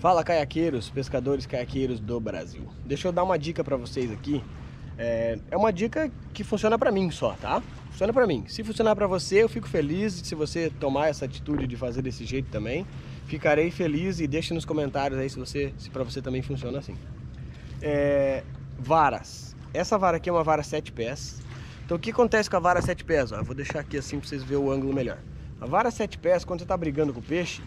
Fala caiaqueiros, pescadores caiaqueiros do Brasil. Deixa eu dar uma dica pra vocês aqui. É uma dica que funciona pra mim só, tá? Funciona pra mim. Se funcionar pra você, eu fico feliz. Se você tomar essa atitude de fazer desse jeito também, ficarei feliz, e deixe nos comentários aí se pra você também funciona assim. Varas. Essa vara aqui é uma vara 7 pés. Então o que acontece com a vara 7 pés? Ó, eu vou deixar aqui assim pra vocês verem o ângulo melhor. A vara 7 pés, quando você tá brigando com o peixe,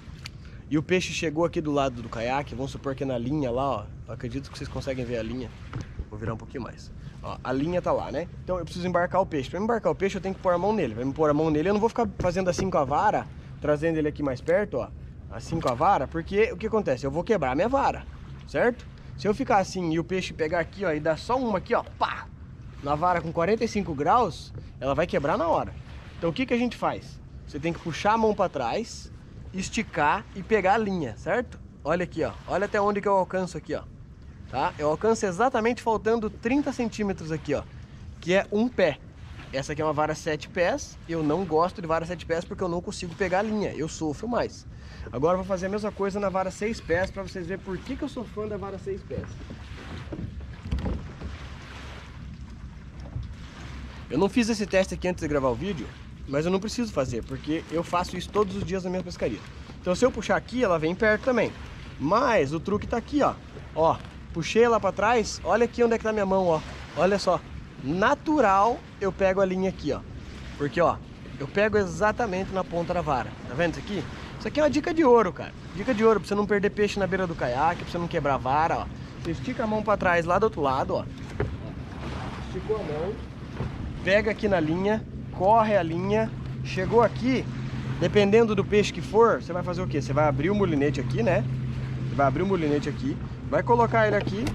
e o peixe chegou aqui do lado do caiaque, vamos supor que na linha lá, ó, eu acredito que vocês conseguem ver a linha, vou virar um pouquinho mais, ó, a linha tá lá, né? Então eu preciso embarcar o peixe, pra embarcar o peixe eu tenho que pôr a mão nele, vai me pôr a mão nele, eu não vou ficar fazendo assim com a vara, trazendo ele aqui mais perto, ó, assim com a vara, porque o que acontece? Eu vou quebrar a minha vara, certo? Se eu ficar assim e o peixe pegar aqui, ó, e dar só uma aqui, ó, pá, na vara com 45 graus, ela vai quebrar na hora. Então o que que a gente faz? Você tem que puxar a mão pra trás, esticar e pegar a linha, certo? Olha aqui, ó. Olha até onde que eu alcanço aqui, ó. Tá? Eu alcanço exatamente faltando 30 centímetros aqui, ó. Que é um pé. Essa aqui é uma vara 7 pés. Eu não gosto de vara 7 pés porque eu não consigo pegar a linha. Eu sofro mais. Agora eu vou fazer a mesma coisa na vara 6 pés para vocês verem por que eu sou fã da vara 6 pés. Eu não fiz esse teste aqui antes de gravar o vídeo, mas eu não preciso fazer, porque eu faço isso todos os dias na minha pescaria. Então se eu puxar aqui, ela vem perto também. Mas o truque tá aqui, ó. Ó, puxei ela pra trás, olha aqui onde é que tá minha mão, ó. Olha só. Natural, eu pego a linha aqui, ó. Porque, ó, eu pego exatamente na ponta da vara. Tá vendo isso aqui? Isso aqui é uma dica de ouro, cara. Dica de ouro, pra você não perder peixe na beira do caiaque, pra você não quebrar a vara, ó. Você estica a mão pra trás lá do outro lado, ó. Esticou a mão. Pega aqui na linha. Corre a linha, chegou aqui, dependendo do peixe que for, você vai fazer o quê? Você vai abrir o molinete aqui, né? Você vai abrir o molinete aqui, vai colocar ele aqui,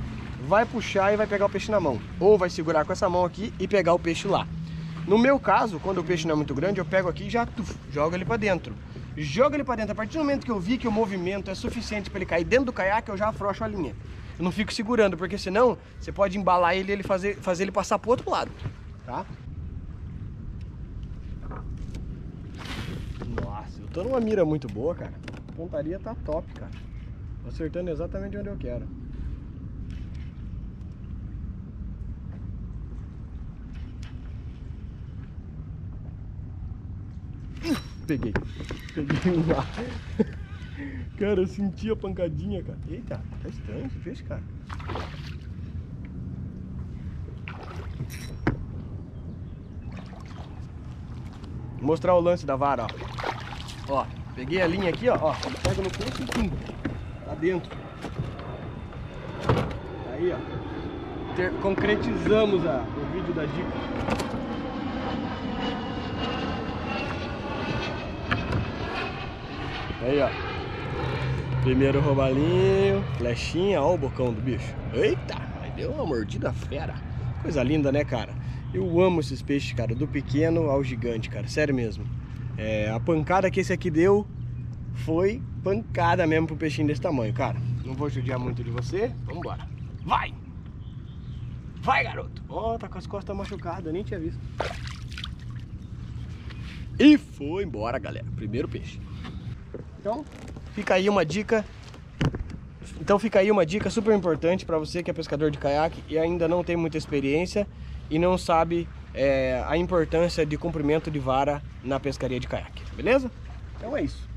vai puxar e vai pegar o peixe na mão. Ou vai segurar com essa mão aqui e pegar o peixe lá. No meu caso, quando o peixe não é muito grande, eu pego aqui e já jogo ele pra dentro. Jogo ele pra dentro. A partir do momento que eu vi que o movimento é suficiente pra ele cair dentro do caiaque, eu já afrouxo a linha. Eu não fico segurando, porque senão você pode embalar ele e ele fazer ele passar pro outro lado, tá? Nossa, eu tô numa mira muito boa, cara. A pontaria tá top, cara. Tô acertando exatamente onde eu quero. Peguei. Peguei um lá. Cara, eu senti a pancadinha, cara. Eita, tá estranho esse peixe, cara. Vou mostrar o lance da vara, ó. Ó, peguei a linha aqui, ó, pega no pulso e pum, tá dentro. Aí, ó, concretizamos o vídeo da dica. Aí, ó, primeiro robalinho, flechinha, ó o bocão do bicho. Eita, deu uma mordida fera. Coisa linda, né, cara? Eu amo esses peixes, cara, do pequeno ao gigante, cara, sério mesmo. A pancada que esse aqui deu foi pancada mesmo pro peixinho desse tamanho, cara. Não vou judiar muito de você. Vamos embora. Vai! Vai, garoto! Ó, tá com as costas machucadas, eu nem tinha visto. E foi embora, galera. Primeiro peixe. Então, fica aí uma dica. Então fica aí uma dica super importante pra você que é pescador de caiaque e ainda não tem muita experiência e não sabe a importância de comprimento de vara na pescaria de caiaque, beleza? Então é isso.